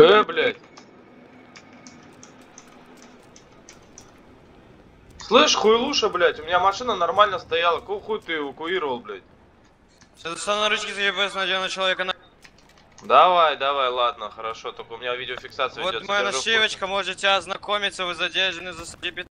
Блядь. Слышь, хуйлуша, блядь, у меня машина нормально стояла. Какого хуй ты эвакуировал, блядь? Сейчас на ручки заебаюсь, надену человека на... Давай, давай, ладно, хорошо, только у меня видеофиксация идет. Вот моя нашивочка, можете ознакомиться, вы задержаны за 5.